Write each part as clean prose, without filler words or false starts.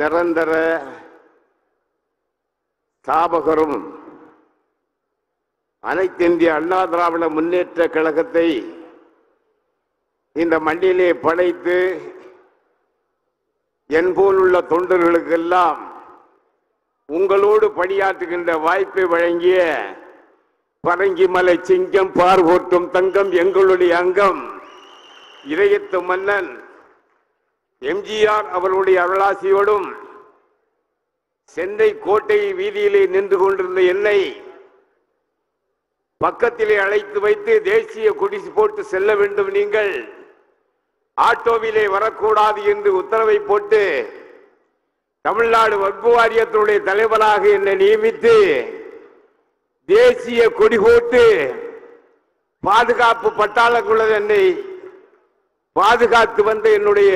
நிரந்தர தாபகரும் அனைத்திந்திய அண்ணா திராவிட முன்னேற்ற கழகத்தை இந்த மண்ணிலே படைத்து என் போலுள்ள தொண்டர்களுக்கெல்லாம் உங்களோடு பணியாற்றுகின்ற வாய்ப்பை வழங்கிய பரங்கிமலை சிங்கம் பார்கோட்டும் தங்கம் எங்களுடைய அங்கம் இதயத்து மன்னன் எம்ஜிஆர் அவர்களுடைய அருளாசியோடும் சென்னை கோட்டை வீதியிலே நின்று கொண்டிருந்த என்னை பக்கத்திலே அழைத்து வைத்து தேசிய கொடிசு போட்டு செல்ல வேண்டும், நீங்கள் ஆட்டோவிலே வரக்கூடாது என்று உத்தரவை போட்டு தமிழ்நாடு வக்பு வாரியத்தினுடைய தலைவராக என்னை நியமித்து தேசிய கொடி போட்டு பாதுகாப்பு பட்டாளக்குள்ள என்னை பாதுகாத்து வந்த என்னுடைய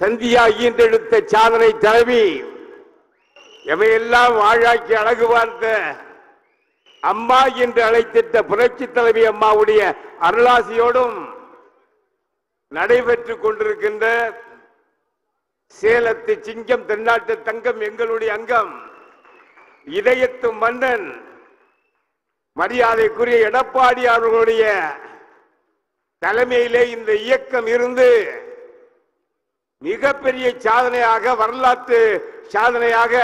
சந்தியா ஈன்றெடுத்த சாதனை தலைவி எவையெல்லாம் வாழாக்கி அழகு பார்த்த அம்மா என்று அழைத்திட்ட புரட்சி தலைவி அம்மாவுடைய அருளாசியோடும் நடைபெற்றுக் கொண்டிருக்கின்ற சேலத்து சிங்கம் தென்னாட்டு தங்கம் எங்களுடைய அங்கம் இதயத்து மன்னன் மரியாதைக்குரிய எடப்பாடி அவர்களுடைய தலைமையிலே இந்த இயக்கம் இருந்து மிகப்பெரிய சாதனையாக வரலாற்று சாதனையாக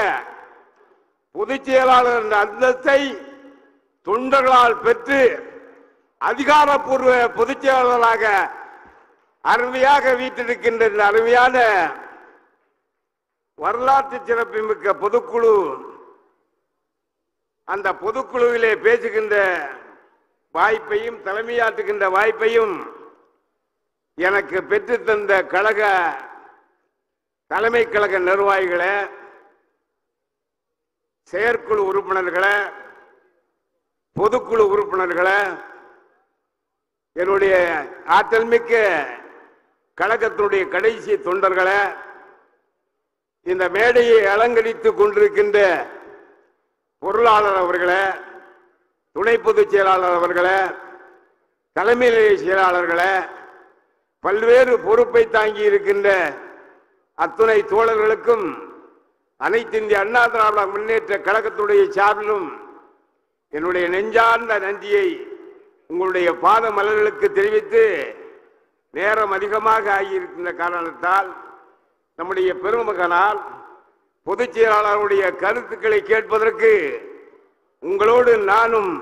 பொதுச் செயலாளர் என்ற அந்தஸ்தை தொண்டர்களால் பெற்று அதிகாரப்பூர்வ பொதுச் செயலாளராக அருமையாக வீட்டிருக்கின்ற அருமையான வரலாற்று சிறப்புமிக்க பொதுக்குழு, அந்த பொதுக்குழுவிலே பேசுகின்ற வாய்ப்பையும் தலைமையாற்றுகின்ற வாய்ப்பையும் எனக்கு பெற்றுத்தந்த கழக தலைமை கழக நிர்வாகிகளை, செயற்குழு உறுப்பினர்களை, பொதுக்குழு உறுப்பினர்களை, என்னுடைய ஆற்றல்மிக்க கழகத்தினுடைய கடைசி தொண்டர்களை, இந்த மேடையை அலங்கரித்துக் கொண்டிருக்கின்ற பொருளாளர் அவர்களை, துணை பொதுச் செயலாளர் அவர்களை, தலைமை செயலாளர்களை, பல்வேறு பொறுப்பை தாங்கி இருக்கின்ற அத்துணை தோழர்களுக்கும் அனைத்து இந்திய அண்ணா திராவிட முன்னேற்ற கழகத்துடைய சார்பிலும் என்னுடைய நெஞ்சார்ந்த நன்றியை உங்களுடைய பாத மலர்களுக்கு தெரிவித்து, நேரம் அதிகமாக ஆகியிருக்கின்ற காரணத்தால் நம்முடைய பெருமகனால் பொதுச் செயலாளருடைய கருத்துக்களை கேட்பதற்கு உங்களோடு நானும்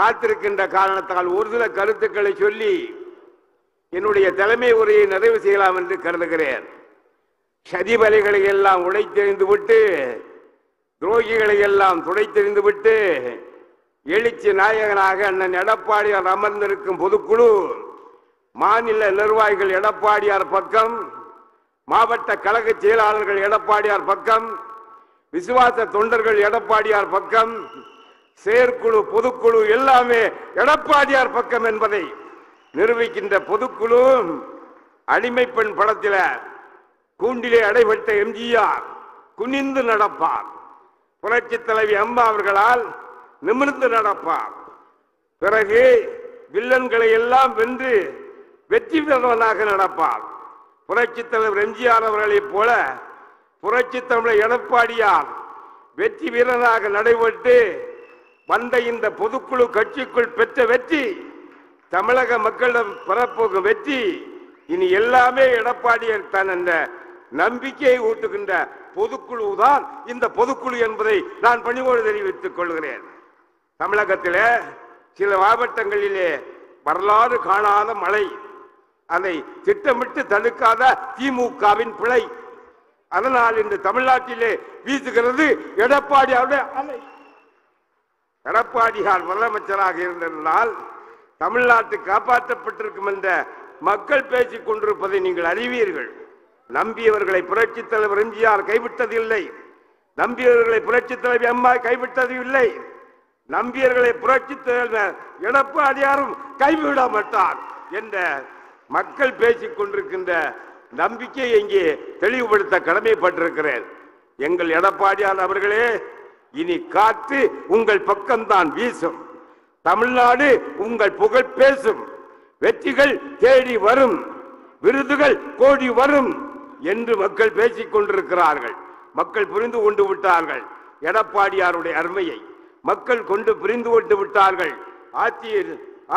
காத்திருக்கின்ற காரணத்தால் ஒரு சில கருத்துக்களை சொல்லி என்னுடைய தலைமை உரையை நிறைவு செய்யலாம் என்று கருதுகிறேன். சதிபலைகளை எல்லாம் உடைத்தெறிந்துவிட்டு, துரோகிகளை எல்லாம் துடைத்தெறிந்துவிட்டு, எழுச்சி நாயகனாக அண்ணன் எடப்பாடியார் அமர்ந்திருக்கும் பொதுக்குழு, மாநில நிர்வாகிகள் எடப்பாடியார் பக்கம், மாவட்ட கழக செயலாளர்கள் எடப்பாடியார் பக்கம், விசுவாச தொண்டர்கள் எடப்பாடியார் பக்கம், செயற்குழு பொதுக்குழு எல்லாமே எடப்பாடியார் பக்கம் என்பதை நிரூபிக்கின்ற பொதுக்குழு, அடிமை பெண் படத்தில் கூண்டிலே அடைபட்ட எம்ஜிஆர் குனிந்து நடப்பார், புரட்சி தலைவி அம்மா அவர்களால் நிமிர்ந்து நடப்பார், பிறகு வில்லன்களை எல்லாம் வென்று வெற்றி பெறவனாக நடப்பார், புரட்சி தலைவர் எம்ஜிஆர் அவர்களைப் போல புரட்சி தமிழர் எடப்பாடியார் வெற்றி வீரனாக நடைபெற்று வந்த இந்த பொதுக்குழு கட்சிக்குள் பெற்ற வெற்றி, தமிழக மக்களிடம் பெறப்போகும் வெற்றி, இனி எல்லாமே எடப்பாடியார் தான் என்ற நம்பிக்கையை ஊட்டுகின்ற பொதுக்குழுதான் இந்த பொதுக்குழு என்பதை நான் பணிவோடு தெரிவித்துக் கொள்கிறேன். தமிழகத்தில் சில மாவட்டங்களிலே வரலாறு காணாத மழை, அதை திட்டமிட்டு தடுக்காத திமுகவின் பிழை, அதனால் இன்று தமிழ்நாட்டிலே வீசுகிறது எடப்பாடியாருடைய அலை. எடப்பாடியார் முதலமைச்சராக இருந்ததனால் தமிழ்நாட்டு காப்பாற்றப்பட்டிருக்கும் என்ற மக்கள் பேசிக் கொண்டிருப்பதை நீங்கள் அறிவீர்கள். நம்பியவர்களை புரட்சித் தலைவர் எம்ஜிஆர் கைவிட்டது இல்லை, நம்பியவர்களை புரட்சித் தலைவி அம்மா கைவிட்டது இல்லை, நம்பியவர்களை புரட்சித் தலைவர் எடப்பாடியாரும் கைவிட மாட்டார் என்ற மக்கள் பேசிக் கொண்டிருக்கின்ற நம்பிக்கையை இங்கே தெளிவுபடுத்த கடமைப்பட்டிருக்கிறேன். எங்கள் எடப்பாடியார் அவர்களே, இனி காற்று உங்கள் பக்கம்தான் வீசும், தமிழ்நாடு உங்கள் புகழ் பேசும், வெற்றிகள் தேடி வரும், விருதுகள் கோடி வரும், என்று மக்கள் பேசிக் கொண்டிருக்கிறார்கள். மக்கள் புரிந்து கொண்டு விட்டார்கள் எடப்பாடியாருடைய அருமையை. மக்கள் புரிந்து கொண்டு விட்டார்கள்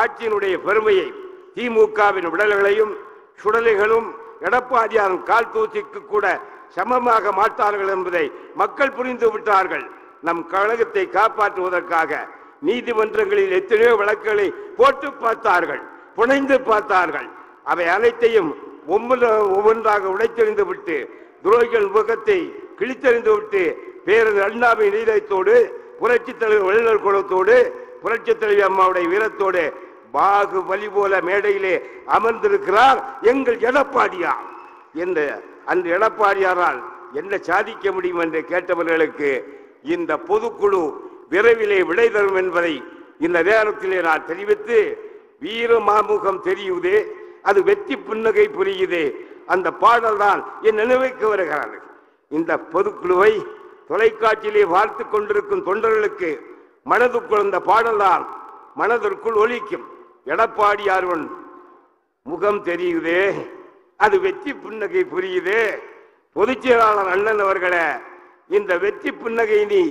ஆட்சியினுடைய பெருமையை. திமுகவின் விடல்களையும் சுடலைகளும் எடப்பாடியாரும் கால் தூசிக்கு கூட சமமாக மாட்டார்கள் என்பதை மக்கள் புரிந்து விட்டார்கள். நம் கழகத்தை காப்பாற்றுவதற்காக நீதிமன்றங்களில் எத்தனையோ வழக்குகளை போட்டு பார்த்தார்கள், புனைந்து பார்த்தார்கள். அவை அனைத்தையும் ஒவ்வொன்றாக உடைத்தெறிந்து விட்டு, துரோகிகள் முகத்தை கிழித்தெறிந்து விட்டு, பேரறிஞர் அண்ணாவை நீதியத்தோடு, புரட்சித் தலைவர் வள்ளுவர் குலத்தோடு, புரட்சித் தலைவி அம்மாவுடைய வீரத்தோடு பாகுபலி போல மேடையிலே அமர்ந்திருக்கிறார் எங்கள் எடப்பாடியார். என்று அந்த எடப்பாடியாரால் என்ன சாதிக்க முடியும் என்று கேட்டவர்களுக்கு இந்த பொதுக்குழு விரைவிலே விடை தரும் என்பதை இந்த நேரத்திலே நான் தெரிவித்து, வீர மாமுகம் தெரியுது, அது வெற்றி புன்னகை புரியுது, அந்த பாடல்தான் என் நினைவுக்கு வருகிறது. இந்த பொதுக்குழுவை தொலைக்காட்சியிலே பார்த்து கொண்டிருக்கும் தொண்டர்களுக்கு மனதுக்குள் அந்த பாடல்தான் மனதிற்குள் ஒலிக்கும். எடப்பாடியார்வன் முகம் தெரியுதே, அது வெற்றி புன்னகை புரியுது. பொதுச் செயலாளர் அண்ணன் அவர்களே, இந்த வெற்றி புன்னகை நீ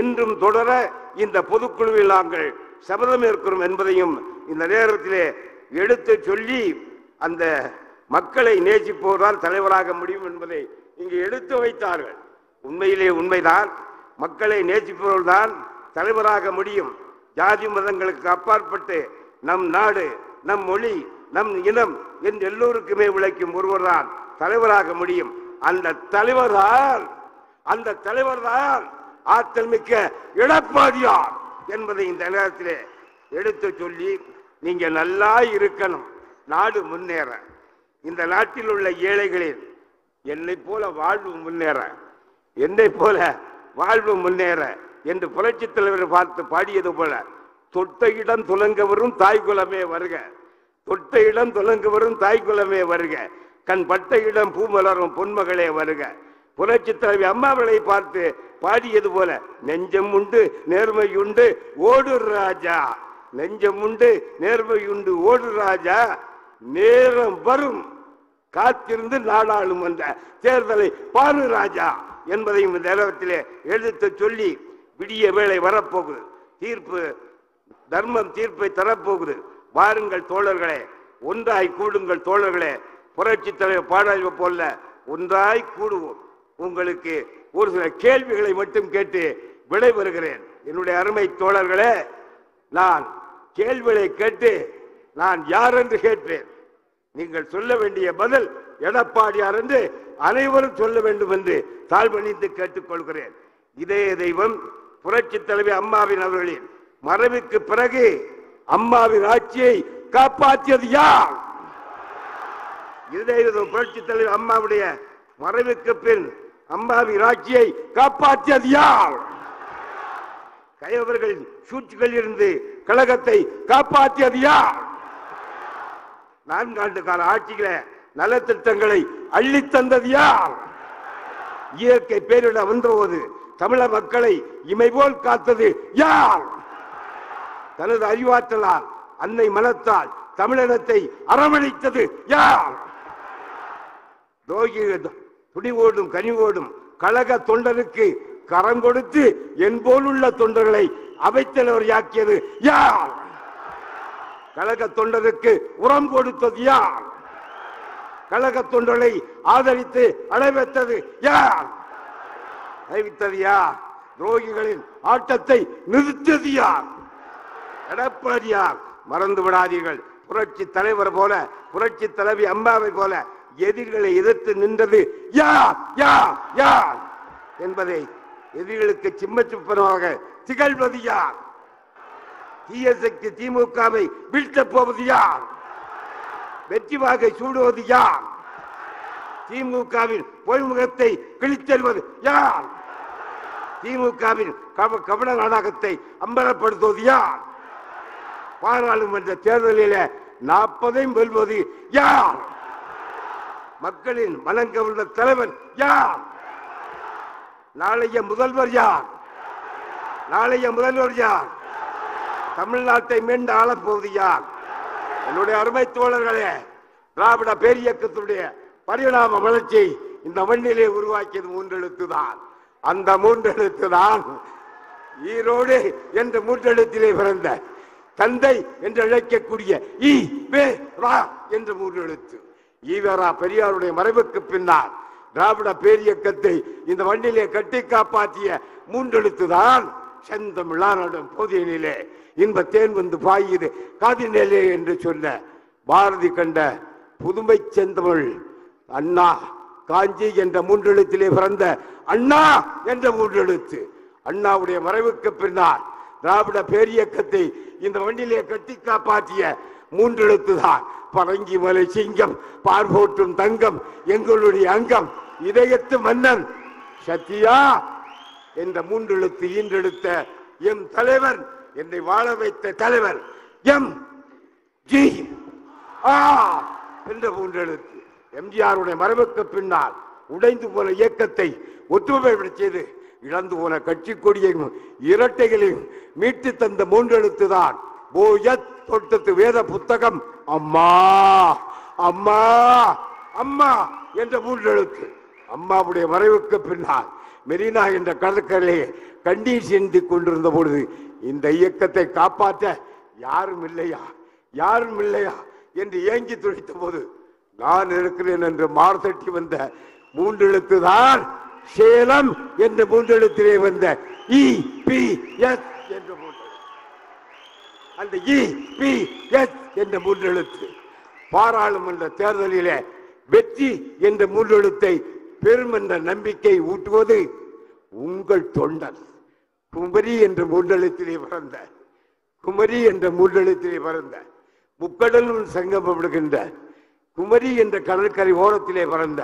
என்றும் தொடர இந்த பொதுக்குழுவில் நாங்கள் சபதம் ஏற்கிறோம் என்பதையும் இந்த நேரத்திலே எடுத்து சொல்லி, அந்த மக்களை நேசிப்போரால் தலைவராக முடியும் என்பதை இங்கு எடுத்து வைத்தார்கள். உண்மையிலே உண்மைதான், மக்களை நேசிப்பவர்தான் தலைவராக முடியும். ஜாதி மதங்களுக்கு அப்பாற்பட்டு நம் நாடு, நம் மொழி, நம் இனம் என்று எல்லோருக்குமே விளக்கும் ஒருவர்தான் தலைவராக முடியும். அந்த தலைவர்தான் ஆற்றல் மிக்க எடப்பாடியார் என்பதை இந்த நேரத்திலே எடுத்து சொல்லி, நீங்க நல்லா இருக்கணும், நாடு முன்னேற, இந்த நாட்டில் உள்ள ஏழைகளில் என்னை போல வாழ்வு முன்னேற என்று புரட்சித் தலைவர் பார்த்து பாடியது போல, தொட்ட இடம் துலங்க வரும் தாய்குலமே வருக, தொட்ட இடம் துலங்க வரும் தாய்குலமே வருக, கண் பட்ட இடம் பூமலரும் பொன்மகளே வருக. புரட்சித் தலைவி அம்மாவளை பார்த்து பாடியது போல, நெஞ்சம் உண்டு நேர்மை உண்டு ஓடு ராஜா, நெஞ்சம் உண்டு நேர்மை உண்டு ஓடு ராஜா, நேரம் வரும் காத்திருந்து நாடாளுமன்ற தேர்தலை பாரு ராஜா என்பதையும் இந்த நேரத்திலே எழுத்து சொல்லி, விடிய வேளை வரப்போகுது, தர்மம் தீர்ப்பை தரப்போகுது, வாருங்கள் தோழர்களே, ஒன்றாய் கூடுங்கள் தோழர்களே, புரட்சித் தலைவர் பாடல் போல ஒன்றாய் கூடுவோம். உங்களுக்கு ஒரு சில கேள்விகளை மட்டும் கேட்டு விடைபெறுகிறேன். என்னுடைய அருமை தோழர்களே, நான் கேள்விகளை கேட்டு நான் யார் என்று கேட்பேன், நீங்கள் சொல்ல வேண்டிய பதில் எடப்பாடியார் என்று அனைவரும் சொல்ல வேண்டும் என்று தாழ்வணிந்து கேட்டுக்கொள்கிறேன். இதே தெய்வம் புரட்சி தலைவி அம்மாவின் அவர்களின் மறைவுக்கு பிறகு அம்மாவின் ஆட்சியை காப்பாற்றியது யார்? இதே தெய்வம் புரட்சி தலைவி அம்மாவுடைய மறைவுக்கு பின் அம்மாவின் ஆட்சியை காப்பாற்றியது யார்? கையவர்களின் சூழ்ச்சிகளில் இருந்து கழகத்தை காப்பாற்றியது யார்? 4 ஆண்டு கால ஆட்சிகளை நலத்திட்டங்களை அள்ளி தந்தது யார்? இயற்கை பேரிட வந்தபோது தமிழக மக்களை இமைபோல் காத்தது யார்? தனது அறிவாற்றலால் அன்னை மனத்தால் தமிழினத்தை அரவணைத்தது யார்? துணிவோடும் கனிவோடும் கழக தொண்டருக்கு கரம் கொடுத்து என் போலுள்ள தொண்டர்களை அவைத்தலைவர் யாக்கியது யார்? கழக தொண்டருக்கு உரம் கொடுத்தது யார்? கழக தொண்டரை ஆதரித்து அடைவத்தது யார்? அறிவித்தது யார்? துரோகிகளின் ஆட்டத்தை நிறுத்தது யார்? எடப்பாடியார். மறந்து விடாதீர்கள், புரட்சி தலைவர் போல, புரட்சி தலைவி அம்மாவை போல எதிர்களை எதிர்த்து நின்றது யார் யார் யார் என்பதை, எதிரிகளுக்கு சிம்மச்சுப்பனமாக திகழ்வது யார்? தீயசக்தி திமுகவை வீழ்த்த போவது யார்? வெற்றி வாகை சூடுவது யார்? திமுகவின் பொய்முகத்தை கிழித்தெல்வது யார்? திமுகவின் கபட நாடகத்தை அம்பலப்படுத்துவது யார்? பாராளுமன்ற தேர்தலில் 40ஐயும் வெல்வது யார்? மக்களின் மனங்கவர்ந்த தலைவர் யார்? நாளைய முதல்வர் யார்? தமிழ்நாட்டை மீண்டு ஆளப்போவது யார்? என்னுடைய அருமை தோழர்களே, திராவிட பேரியக்கத்துடைய பரிணாம வளர்ச்சி இந்த மண்ணிலே உருவாக்கியது மூன்றெழுத்து தான். அந்த மூன்றெழுத்து தான் ஈரோடு என்ற மூன்றெழுத்திலே பிறந்த தந்தை என்று அழைக்கக்கூடிய ஈ வே ரா என்ற மூன்றெழுத்து. ஈவேரா பெரியாருடைய மறைவுக்கு பின்னால் திராவிட பேரியக்கத்தை இந்த மண்ணிலே கட்டி காப்பாற்றிய மூன்றெழுத்து தான் செந்தமிழானோடும் போதியினிலே இன்ப தேன் வந்து பாயுது காதினிலே என்று சொன்ன பாரதி கண்ட புதுமை செந்தமிழ் அண்ணா காஞ்சி என்ற மூன்றெழுத்திலே பிறந்த அண்ணா என்ற மூன்றெழுத்து. அண்ணாவுடைய மறைவுக்கு பின்னால் திராவிட பேரியக்கத்தை இந்த மண்ணிலே கட்டி காப்பாற்றிய மூன்றெழுத்து தான் பரங்கி மலை சிங்கம் பார்போற்றும் தங்கம் எங்களுடைய அங்கம் இதயத்து மன்னன் சத்தியா என்ற மூன்றெழுத்து ஈன்றெடுத்த எம் தலைவர், என்னை வாழ வைத்த தலைவர் எம் ஜி ஆ என்ற மூன்றெழுத்து. எம்ஜிஆருடைய மறைவுக்கு பின்னால் உடைந்து போன இயக்கத்தை ஒற்றுமைப்பட செய்து இழந்து போன கட்சி கொடியையும் இரட்டைகளையும் மீட்டு தந்த மூன்றெழுத்து தான் போயத் தொட்டத்து வேத புத்தகம் அம்மா அம்மா அம்மா என்ற மூன்றெழுத்து. அம்மாவுடைய மறைவுக்கு பின்னால் மெரினா என்ற கடற்கரையிலே கண்ணீர் சிந்தி கொண்டிருந்த பொழுது இந்த இயக்கத்தை காப்பாற்ற யாரும் இல்லையா யாரும் இல்லையா என்று ஏங்கி துடித்த போது நான் இருக்கிறேன் என்று மார்த்தட்டி வந்த மூன்றெழுத்து தான் சேலம் என்ற மூன்றெழுத்திலே வந்த இ பி எஸ் என்ற அந்த இ பி எஸ் என்ற மூன்றெழுத்து. பாராளுமன்ற தேர்தலிலே வெற்றி என்ற மூன்றெழுத்தை பெரும் என்ற நம்பிக்கை ஊட்டுவது உங்கள் தொண்டர். குமரி என்ற மூன்றெழுத்திலே பிறந்த குமரி என்ற மூன்றெழுத்திலே பிறந்த முக்கடலும் சங்கமப்படுகின்ற குமரி என்ற கடற்கரை ஓரத்திலே பிறந்த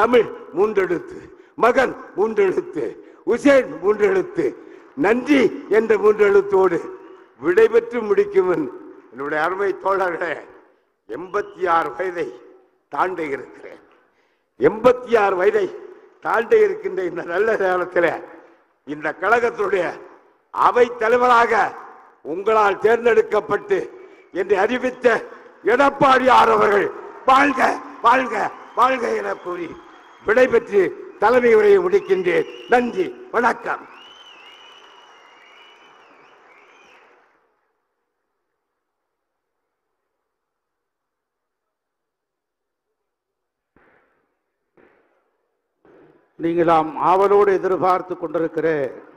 தமிழ் மூன்றெழுத்து, மகன் மூன்றெழுத்து, உசேன் மூன்றெழுத்து, நன்றி என்ற மூன்றெழுத்தோடு விடைபெற்று முடிக்கும் என்னுடைய அருமை தோழர்களே, 86 வயதை தாண்டி இருக்கிறேன். 86 வயதை தாண்டி இருக்கின்ற இந்த நல்ல நேரத்தில் இந்த கழகத்துடைய அவை தலைவராக உங்களால் தேர்ந்தெடுக்கப்பட்டு என்று அறிவித்த எடப்பாடியார் அவர்கள் வாழ்க வாழ்க வாழ்க என கூறி விடைபெற்று தலைமை உரையை முடிக்கின்றேன். நன்றி, வணக்கம். நீங்களாம் ஆவலோடு எதிர்பார்த்து கொண்டிருக்கிற